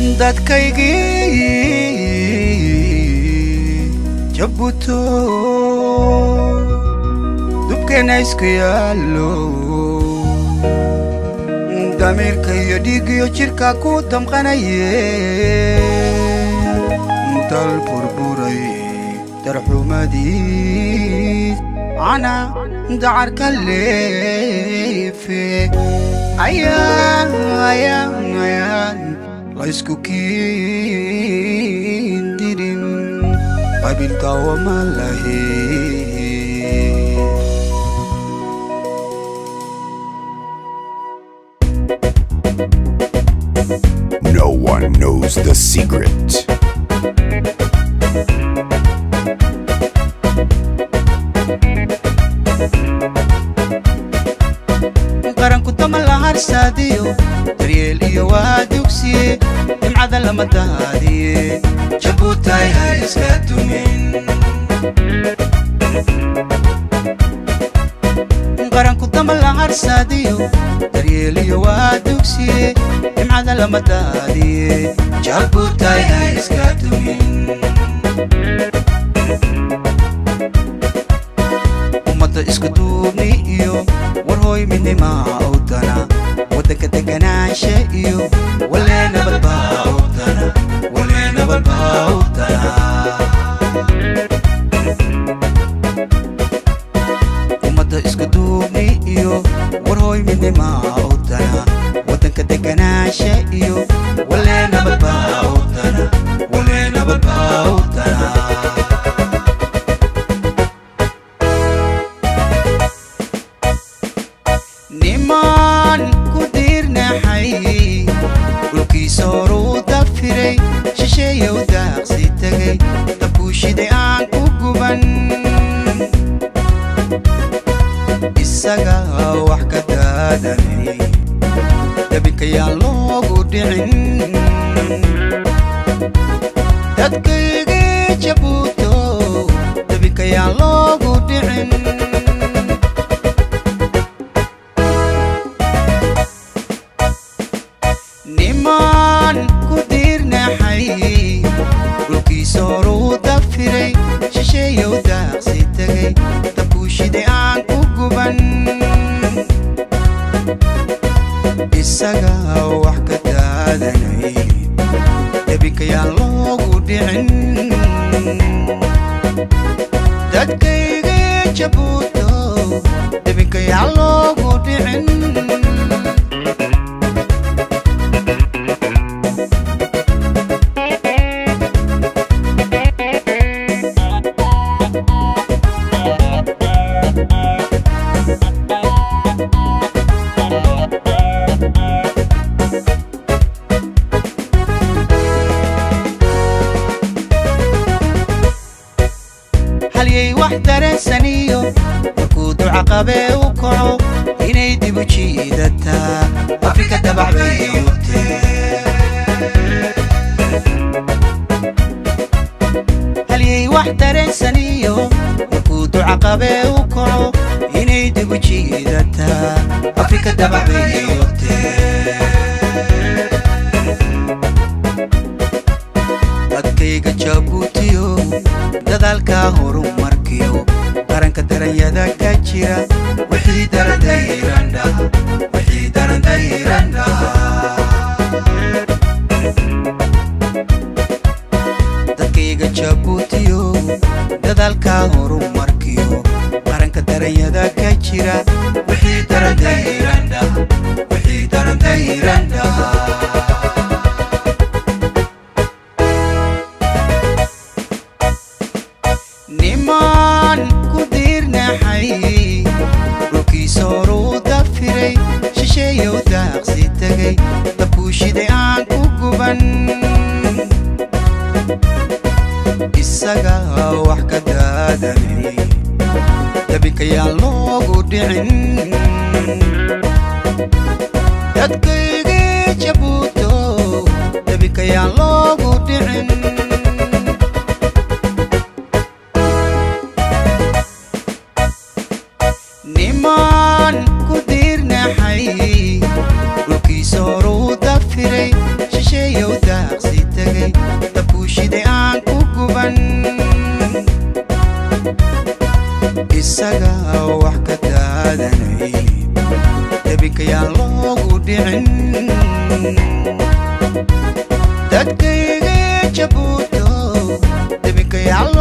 Datkaigi Jabuto Dupkenaiskuyalo Damirkayo digyo chirkaku tamkanaye Mtal purburai Darhumadi Ana Darkalefe Ayan Laiskukin dirin Babil tawa malahi No one knows the secret Garang ku tamalahar sadiyo Triel iyo waduksi Im'adala madahadiye Jabutay haiskatumin Garang ku tamalahar sadiyo Triel iyo waduksi Im'adala madahadiye Jabutay haiskatumin Umata iskutubni iyo Warhoy minima autana Wadaka taganashe iyo Walena balba autana Walena balba autana Umata iskudubni iyo Warhoy minima autana Wadaka taganashe iyo Walena balba autana Walena balba autana zi ta pushi de akuban isaga wax ka daadanay tabika ya loogu dhicin dadkayga jabuuto tabika ya